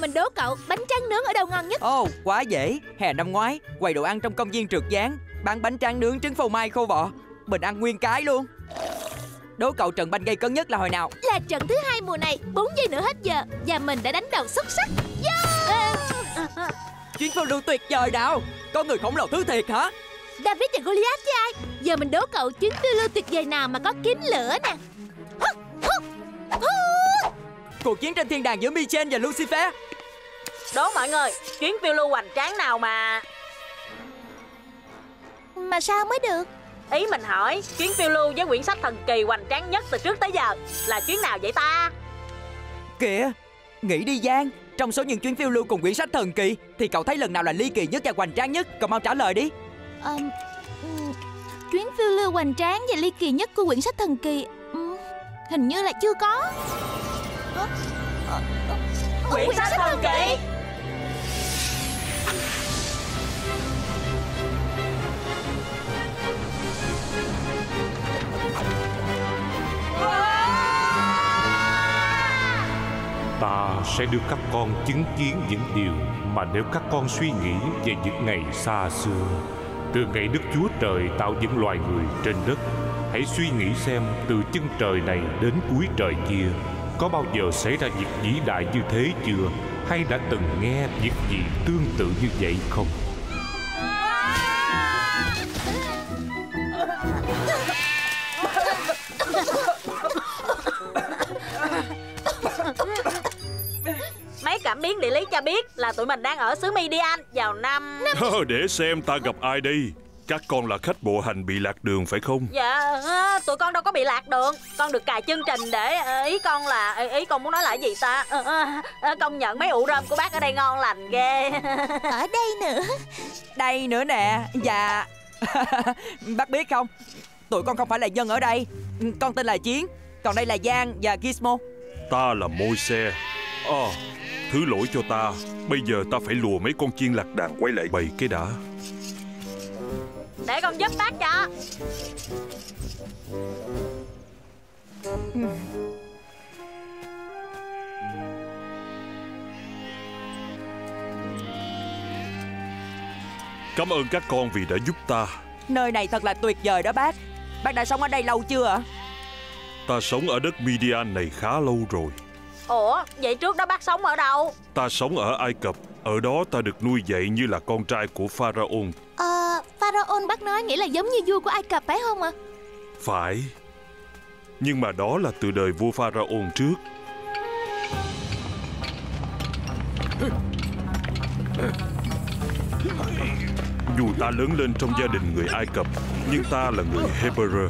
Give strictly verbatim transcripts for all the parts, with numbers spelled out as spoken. mình đố cậu bánh tráng nướng ở đâu ngon nhất. Ồ, oh, quá dễ. Hè năm ngoái, quầy đồ ăn trong công viên Trượt Giang bán bánh tráng nướng trứng phô mai khô bọ. Mình ăn nguyên cái luôn. Đố cậu trận banh gây cấn nhất là hồi nào? Là trận thứ hai mùa này, bốn giây nữa hết giờ. Và mình đã đánh đầu xuất sắc. Yeah! À. Chuyến phiêu lưu tuyệt vời nào. Có người khổng lồ thứ thiệt hả? David và Goliath chứ ai. Giờ mình đố cậu chuyến phiêu lưu tuyệt vời nào mà có kiếm lửa nè. Cuộc chiến trên thiên đàng giữa Michel và Lucifer. Đố mọi người, chuyến phiêu lưu hoành tráng nào mà... Mà sao mới được? Ý mình hỏi, chuyến phiêu lưu với quyển sách thần kỳ hoành tráng nhất từ trước tới giờ là chuyến nào vậy ta? Kìa, nghĩ đi Giang. Trong số những chuyến phiêu lưu cùng quyển sách thần kỳ thì cậu thấy lần nào là ly kỳ nhất và hoành tráng nhất? Cậu mau trả lời đi. À, chuyến phiêu lưu hoành tráng và ly kỳ nhất của quyển sách thần kỳ hình như là chưa có. Hả? Hả? Hả? Quyển sách, sách thần kỳ. Ta sẽ đưa các con chứng kiến những điều mà nếu các con suy nghĩ về những ngày xa xưa, từ ngày Đức Chúa Trời tạo những loài người trên đất, hãy suy nghĩ xem từ chân trời này đến cuối trời kia, có bao giờ xảy ra việc vĩ đại như thế chưa, hay đã từng nghe việc gì tương tự như vậy không? Mấy cảm biến địa lý cho biết là tụi mình đang ở xứ Midian vào năm... năm... Để xem ta gặp ai đi. Các con là khách bộ hành bị lạc đường phải không? Dạ, tụi con đâu có bị lạc đường. Con được cài chương trình để ý con là... Ý con muốn nói là gì ta? Công nhận mấy ụ rơm của bác ở đây ngon lành ghê. Ở đây nữa. Đây nữa nè. Dạ. Bác biết không? Tụi con không phải là dân ở đây. Con tên là Chiến. Còn đây là Giang và Gizmo. Ta là Môi-se. Ờ, à, thứ lỗi cho ta. Bây giờ ta phải lùa mấy con chiên lạc đàn quay lại bầy cái đã. Để con giúp bác cho. Cảm ơn các con vì đã giúp ta. Nơi này thật là tuyệt vời đó bác. Bác đã sống ở đây lâu chưa ạ? Ta sống ở đất Midian này khá lâu rồi. Ủa, vậy trước đó bác sống ở đâu? Ta sống ở Ai Cập. Ở đó ta được nuôi dạy như là con trai của Pha-ra-ôn. Ờ, Pha-ra-ôn bác nói nghĩa là giống như vua của Ai Cập phải không ạ? À? Phải. Nhưng mà đó là từ đời vua Pha-ra-ôn trước. Dù ta lớn lên trong gia đình người Ai Cập, nhưng ta là người Hê-bơ-rơ.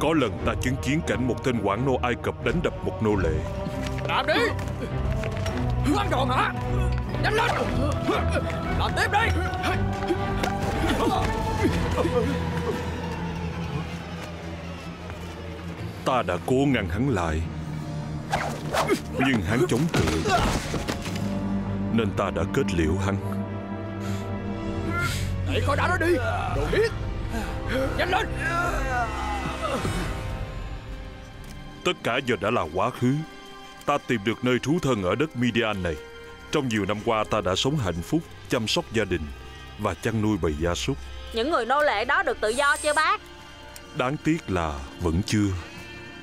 Có lần ta chứng kiến cảnh một tên quản nô Ai Cập đánh đập một nô lệ. Làm đi! Ăn đòn hả? Đánh lên! Làm tiếp đi! Ta đã cố ngăn hắn lại, nhưng hắn chống cự, nên ta đã kết liễu hắn. Đẩy khỏi đá đó đi! Đồ điếc! Nhanh lên! Tất cả giờ đã là quá khứ. Ta tìm được nơi trú thân ở đất Midian này. Trong nhiều năm qua ta đã sống hạnh phúc, chăm sóc gia đình và chăn nuôi bầy gia súc. Những người nô lệ đó được tự do chưa bác? Đáng tiếc là vẫn chưa.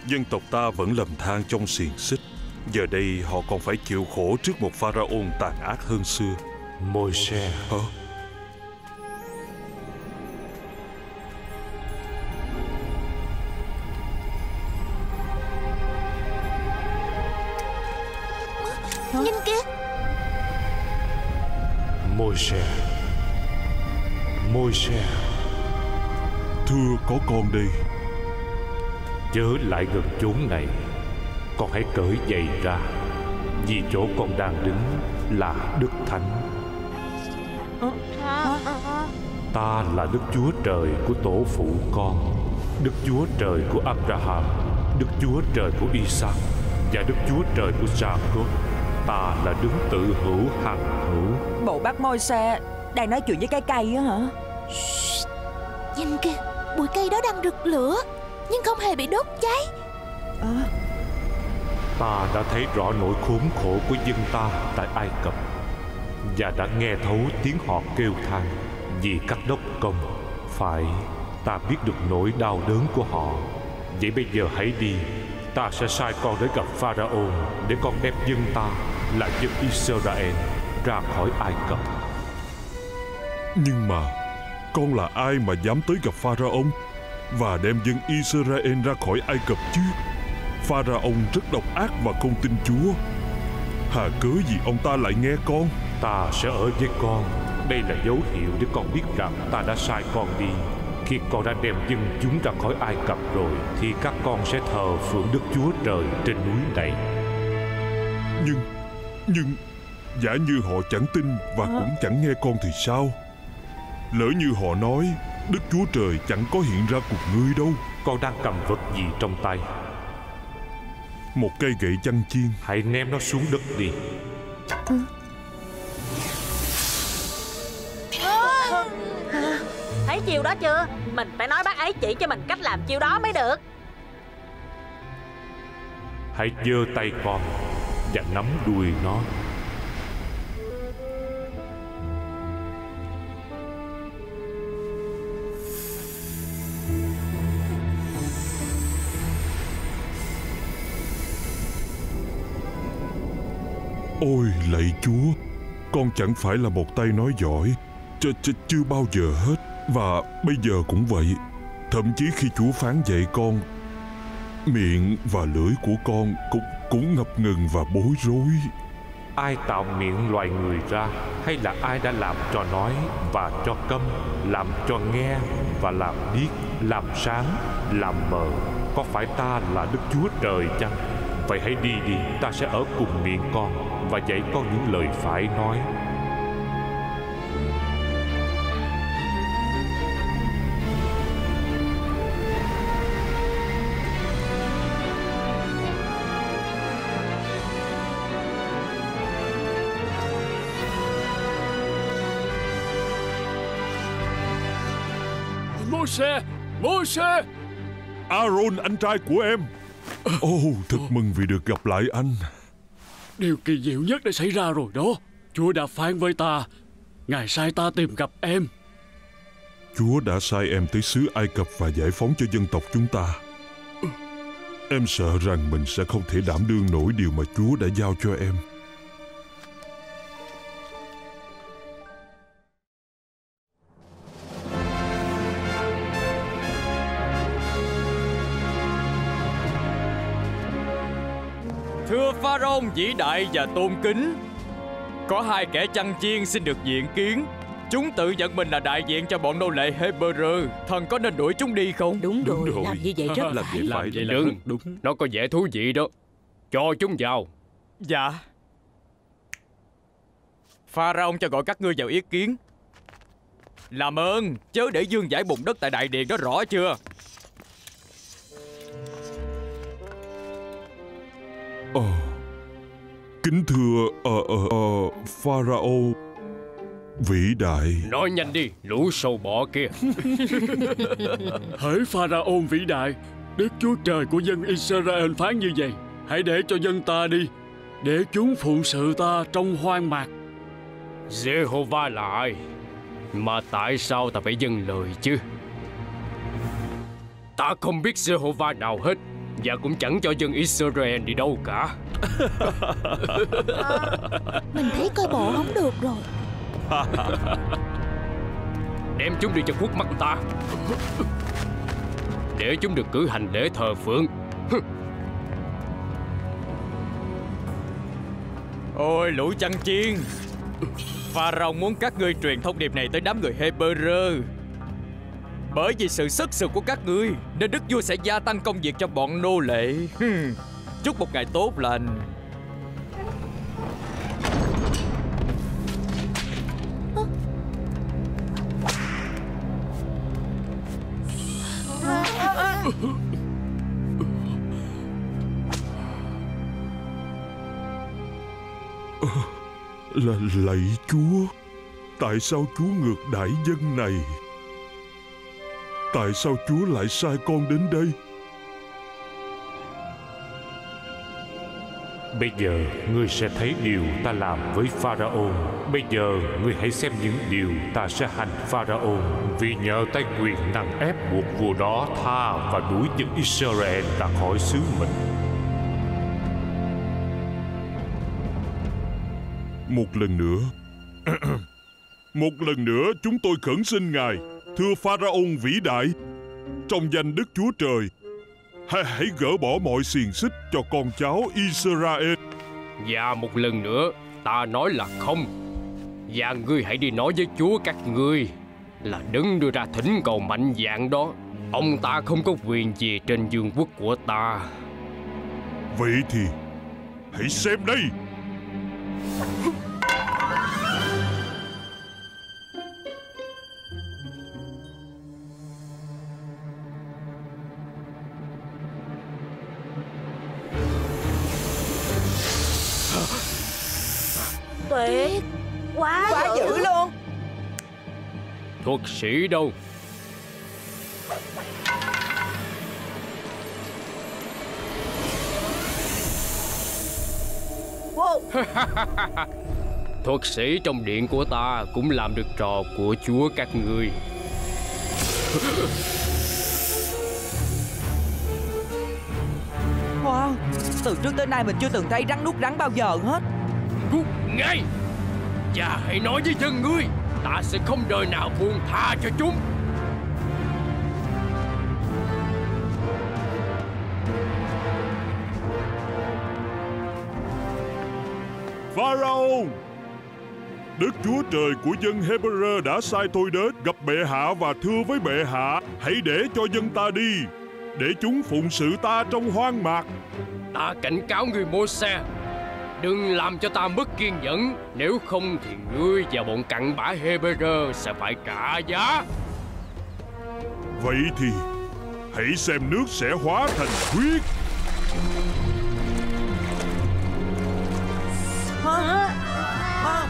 Dân tộc ta vẫn lầm than trong xiềng xích. Giờ đây họ còn phải chịu khổ trước một Pha-ra-ôn tàn ác hơn xưa. Môi-se. Hả? Nhìn kìa. Môi-se, Môi-se, thưa có con đây. Chớ lại gần chốn này. Con hãy cởi giày ra, vì chỗ con đang đứng là Đức Thánh. Ta là Đức Chúa Trời của tổ phụ con, Đức Chúa Trời của Abraham, Đức Chúa Trời của Isaac và Đức Chúa Trời của Jacob. Ta là đứng tự hữu hằng hữu. Bộ bác Môi-se đang nói chuyện với cái cây á hả? Shhh, nhìn kìa, bụi cây đó đang rực lửa nhưng không hề bị đốt cháy. À. Ta đã thấy rõ nỗi khốn khổ của dân ta tại Ai Cập và đã nghe thấu tiếng họ kêu than vì các đốc công. Phải, ta biết được nỗi đau đớn của họ. Vậy bây giờ hãy đi. Ta sẽ sai con đến gặp Pha-ra-ôn để con đem dân ta là dân Israel ra khỏi Ai Cập. Nhưng mà con là ai mà dám tới gặp Pha-ra-ôn và đem dân Israel ra khỏi Ai Cập chứ? Pha-ra-ôn rất độc ác và không tin Chúa. Hà cớ gì ông ta lại nghe con? Ta sẽ ở với con. Đây là dấu hiệu để con biết rằng ta đã sai con đi. Khi con đã đem dân chúng ra khỏi Ai Cập rồi thì các con sẽ thờ phượng Đức Chúa Trời trên núi này. Nhưng, nhưng giả như họ chẳng tin và cũng chẳng nghe con thì sao? Lỡ như họ nói Đức Chúa Trời chẳng có hiện ra cùng ngươi đâu. Con đang cầm vật gì trong tay? Một cây gậy chăn chiên. Hãy ném nó xuống đất đi. Ừ. Thấy chiêu đó chưa? Mình phải nói bác ấy chỉ cho mình cách làm chiêu đó mới được. Hãy giơ tay con và nắm đuôi nó. Ôi lạy Chúa, con chẳng phải là một tay nói giỏi, ch ch chưa bao giờ hết, và bây giờ cũng vậy. Thậm chí khi Chúa phán dạy con, miệng và lưỡi của con cũng cũng ngập ngừng và bối rối. Ai tạo miệng loài người ra, hay là ai đã làm cho nói và cho câm, làm cho nghe và làm điếc, làm sáng, làm mờ? Có phải ta là Đức Chúa Trời chăng? Vậy hãy đi đi, ta sẽ ở cùng miệng con và dạy con những lời phải nói. Môi-se, Môi-se, Aaron anh trai của em. Ô, oh, thật mừng vì được gặp lại anh. Điều kỳ diệu nhất đã xảy ra rồi đó. Chúa đã phán với ta, Ngài sai ta tìm gặp em. Chúa đã sai em tới xứ Ai Cập và giải phóng cho dân tộc chúng ta. Em sợ rằng mình sẽ không thể đảm đương nổi điều mà Chúa đã giao cho em. Pharaoh vĩ đại và tôn kính, có hai kẻ chăn chiên xin được diện kiến. Chúng tự nhận mình là đại diện cho bọn nô lệ Hê-bơ-rơ. Thần có nên đuổi chúng đi không? Đúng, đúng rồi, rồi, làm như vậy rất làm phải. Vậy phải. Đừng, đúng. Nó có vẻ thú vị đó. Cho chúng vào. Dạ. Pharaoh cho gọi các ngươi vào ý kiến. Làm ơn, chớ để vương giải bùn đất tại đại điện đó, rõ chưa? Ờ, kính thưa uh, uh, uh, Pharaoh vĩ đại. Nói nhanh đi, lũ sâu bọ kia. Hỡi Pharaoh vĩ đại, Đức Chúa Trời của dân Israel phán như vậy: hãy để cho dân ta đi, để chúng phụng sự ta trong hoang mạc. Jehovah là ai mà tại sao ta phải dâng lời chứ? Ta không biết Jehovah nào hết, và cũng chẳng cho dân Israel đi đâu cả. À, mình thấy coi bộ không được rồi. Đem chúng đi cho khuất mắt ta, để chúng được cử hành lễ thờ phượng. Ôi lũ chăn chiên, Pharaoh muốn các ngươi truyền thông điệp này tới đám người Hê-bơ-rơ. Bởi vì sự sức sực của các ngươi nên Đức Vua sẽ gia tăng công việc cho bọn nô lệ. Chúc một ngày tốt lành. Là lạy Chúa, tại sao Chúa ngược đãi dân này? Tại sao Chúa lại sai con đến đây? Bây giờ ngươi sẽ thấy điều ta làm với Pha-ra-ôn. Bây giờ ngươi hãy xem những điều ta sẽ hành Pha-ra-ôn, vì nhờ tay quyền năng ép buộc vua đó tha và đuổi dân Israel ra khỏi xứ mình. Một lần nữa Một lần nữa chúng tôi khẩn xin Ngài, thưa Pha-ra-ôn vĩ đại, trong danh Đức Chúa Trời, Hãy, hãy gỡ bỏ mọi xiềng xích cho con cháu Israel. Và một lần nữa ta nói là không. Và ngươi hãy đi nói với Chúa các ngươi là đấng đưa ra thỉnh cầu mạnh dạn đó, ông ta không có quyền gì trên vương quốc của ta. Vậy thì hãy xem đây. Tuyệt quá, quá dữ luôn. Thuật sĩ đâu? Wow. Thuật sĩ trong điện của ta cũng làm được trò của Chúa các ngươi. Wow, từ trước tới nay mình chưa từng thấy rắn nuốt rắn bao giờ hết. Ngay, và hãy nói với dân ngươi, ta sẽ không đời nào buông tha cho chúng. Pharaoh, Đức Chúa Trời của dân Hê-bơ-rơ đã sai tôi đến gặp bệ hạ và thưa với bệ hạ, hãy để cho dân ta đi, để chúng phụng sự ta trong hoang mạc. Ta cảnh cáo người Môi-se, đừng làm cho ta mất kiên nhẫn, nếu không thì ngươi và bọn cặn bã Hê-bơ-rơ sẽ phải trả giá. Vậy thì hãy xem nước sẽ hóa thành huyết. Hả? Hả?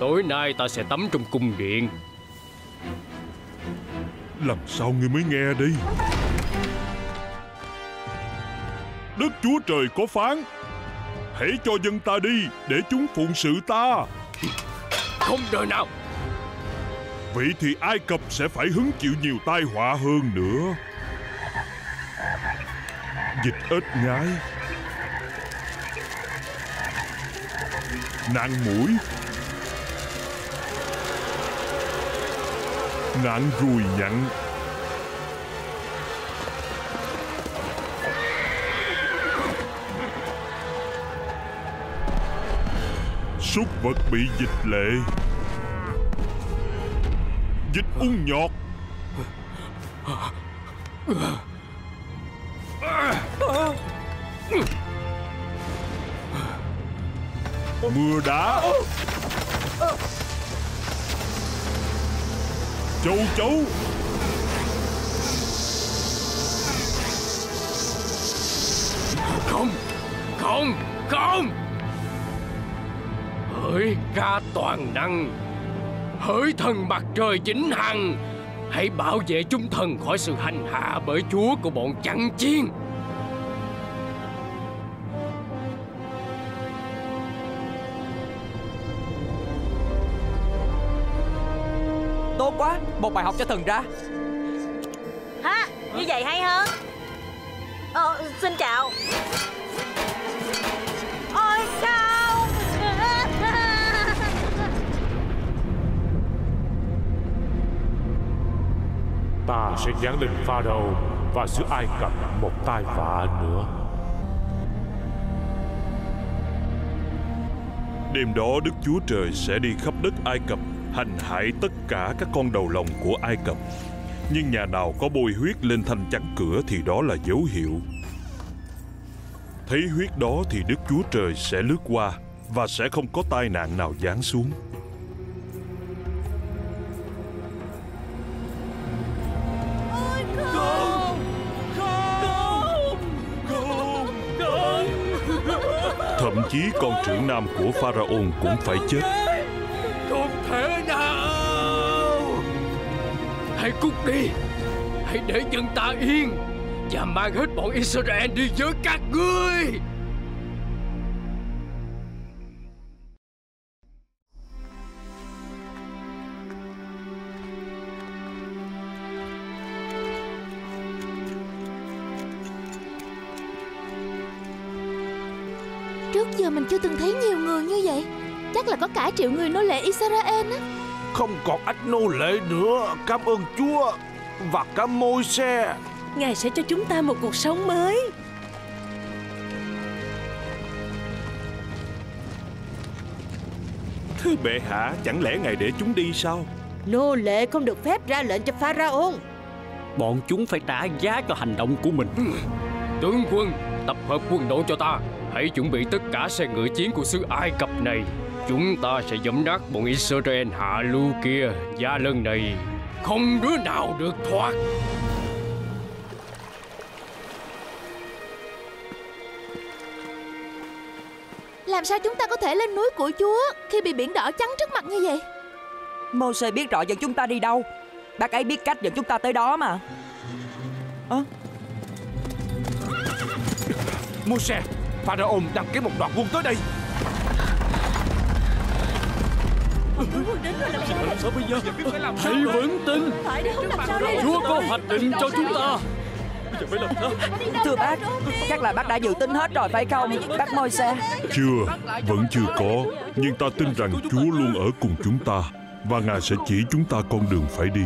Tối nay ta sẽ tắm trong cung điện. Làm sao ngươi mới nghe đi? Đức Chúa Trời có phán, hãy cho dân ta đi để chúng phụng sự ta. Không đời nào. Vậy thì Ai Cập sẽ phải hứng chịu nhiều tai họa hơn nữa. Dịch ếch nhái, nạn muỗi, nạn ruồi nhặng, súc vật bị dịch lệ, dịch ung nhọt. Mưa đá, châu chấu, không, không, không, hỡi ca toàn năng, hỡi thần mặt trời chính hằng, hãy bảo vệ chúng thần khỏi sự hành hạ bởi chúa của bọn chăn chiên. Tốt quá, một bài học cho thần ra. Hả? Như vậy hay hơn. Ờ, xin chào. Ôi cao. Ta sẽ giáng lên Pharaoh và xứ Ai Cập một tai vạ nữa. Đêm đó Đức Chúa Trời sẽ đi khắp đất Ai Cập, hành hại tất cả các con đầu lòng của Ai Cập. Nhưng nhà nào có bôi huyết lên thanh chắn cửa thì đó là dấu hiệu. Thấy huyết đó thì Đức Chúa Trời sẽ lướt qua, và sẽ không có tai nạn nào giáng xuống. chí con trưởng nam của Pha-ra-ôn cũng phải chết. Không thể nào. Hãy cút đi. Hãy để dân ta yên, và mang hết bọn Israel đi với các ngươi. Trước giờ mình chưa từng thấy nhiều người như vậy. Chắc là có cả triệu người nô lệ Israel á. Không còn ách nô lệ nữa. Cảm ơn Chúa và cả Môi-se. Ngài sẽ cho chúng ta một cuộc sống mới. Thưa bệ hạ, chẳng lẽ Ngài để chúng đi sao? Nô lệ không được phép ra lệnh cho Pha-ra-ôn. Bọn chúng phải trả giá cho hành động của mình. Tướng quân, tập hợp quân đội cho ta. Hãy chuẩn bị tất cả xe ngựa chiến của xứ Ai Cập này. Chúng ta sẽ giẫm nát bọn Israel hạ lưu kia. Và lần này không đứa nào được thoát. Làm sao chúng ta có thể lên núi của Chúa khi bị biển đỏ chắn trước mặt như vậy? Môi-se biết rõ dẫn chúng ta đi đâu. Bác ấy biết cách dẫn chúng ta tới đó mà. À? Môi-se, Pha-ra-ôn đang kéo một đoàn quân tới đây. Hãy vững tin. Chúa có hoạch định cho chúng ta. Thưa bác, chắc là bác đã dự tính hết rồi phải không, bác Môi-se? Chưa, vẫn chưa có. Nhưng ta tin rằng Chúa luôn ở cùng chúng ta, và Ngài sẽ chỉ chúng ta con đường phải đi.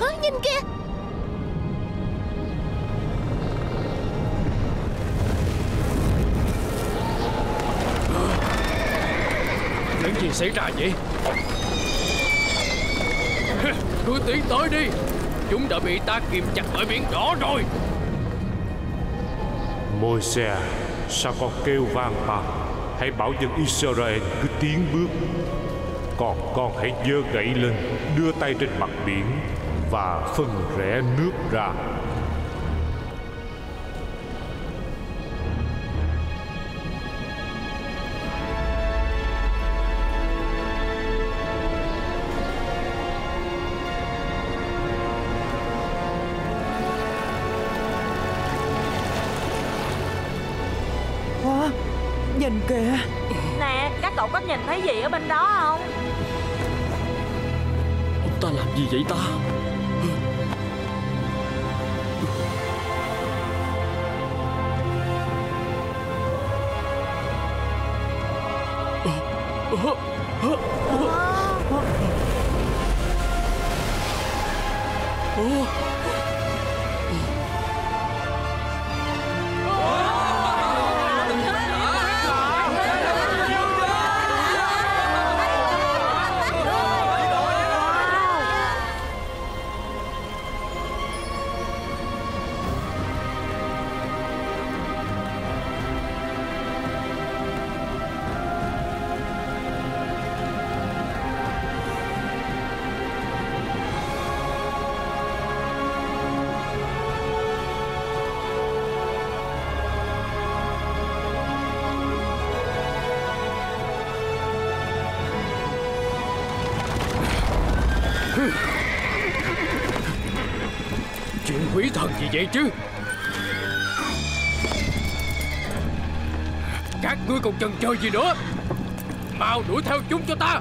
Ơ, nhìn kìa. Những gì xảy ra vậy? Cứ tiến tới đi. Chúng đã bị ta kìm chặt bởi biển đỏ rồi. Môi-se, sao con kêu vang mà? Hãy bảo dân Israel cứ tiến bước. Còn con hãy giơ gậy lên, đưa tay trên mặt biển và phân rẽ nước ra. Nhìn kìa. Nè, các cậu có nhìn thấy gì ở bên đó không? Ông ta làm gì vậy ta? Chuyện quỷ thần gì vậy chứ? Các ngươi còn chần chờ gì nữa? Mau đuổi theo chúng cho ta.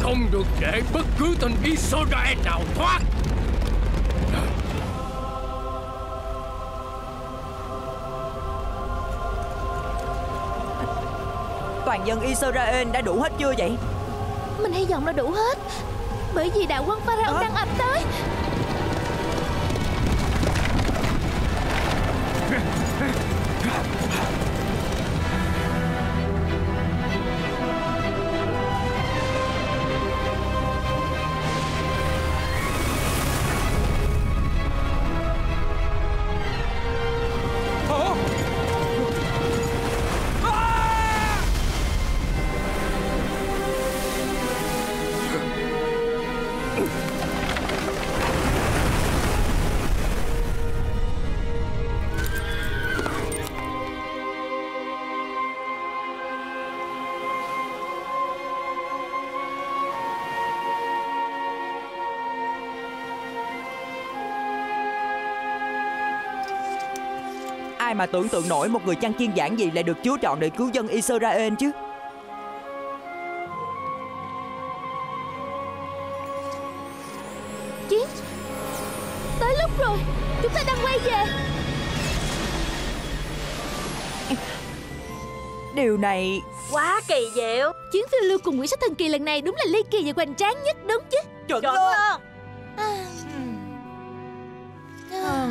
Không được để bất cứ tên Israel nào thoát. Toàn dân Israel đã đủ hết chưa vậy? Mình hy vọng là đủ hết, bởi vì đạo quân Pharaoh à. đang ập tới. À. À. Ai mà tưởng tượng nổi một người chăn chiên giảng gì lại được Chúa chọn để cứu dân Israel chứ. Chiến, tới lúc rồi, chúng ta đang quay về. Điều này quá kỳ diệu. Chuyến phiêu lưu cùng quyển sách thần kỳ lần này đúng là ly kỳ và hoành tráng nhất, đúng chứ? Chuẩn, Chuẩn luôn, luôn. À. À.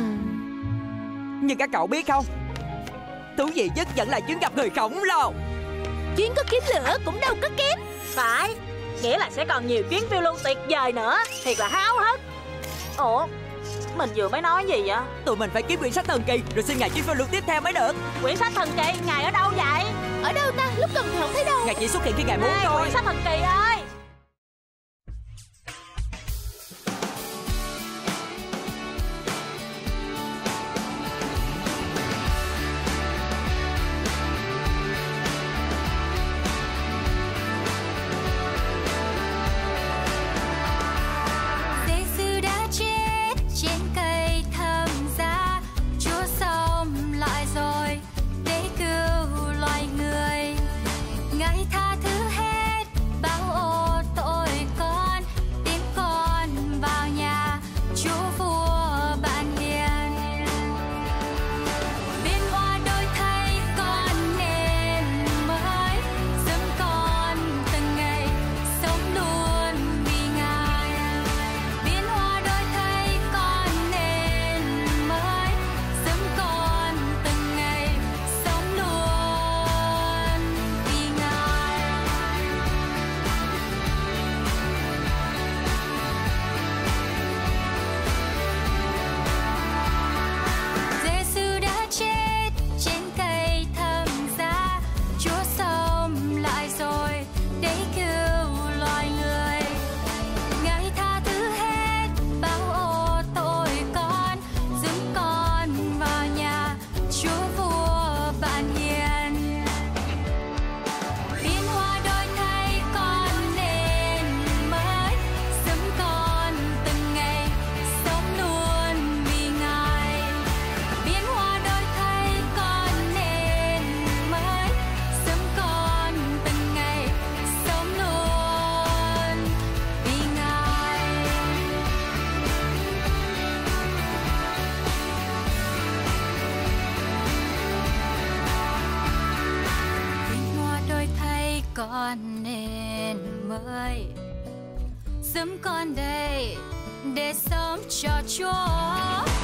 Nhưng các cậu biết không, thú vị nhất vẫn là chuyến gặp người khổng lồ. Chuyến có kiếm lửa cũng đâu có kém. Phải, nghĩa là sẽ còn nhiều chuyến phiêu lưu tuyệt vời nữa. Thiệt là háo hức. Ủa, mình vừa mới nói gì vậy? Tụi mình phải kiếm quyển sách thần kỳ rồi xin ngài chuyến phiêu lưu tiếp theo mới được. Quyển sách thần kỳ, ngài ở đâu vậy? Ở đâu ta? Lúc cần thì không thấy đâu. Ngài chỉ xuất hiện khi ngài muốn thôi. Quyển sách thần kỳ ơi. Con nên mới sớm con đây để sống cho Chúa.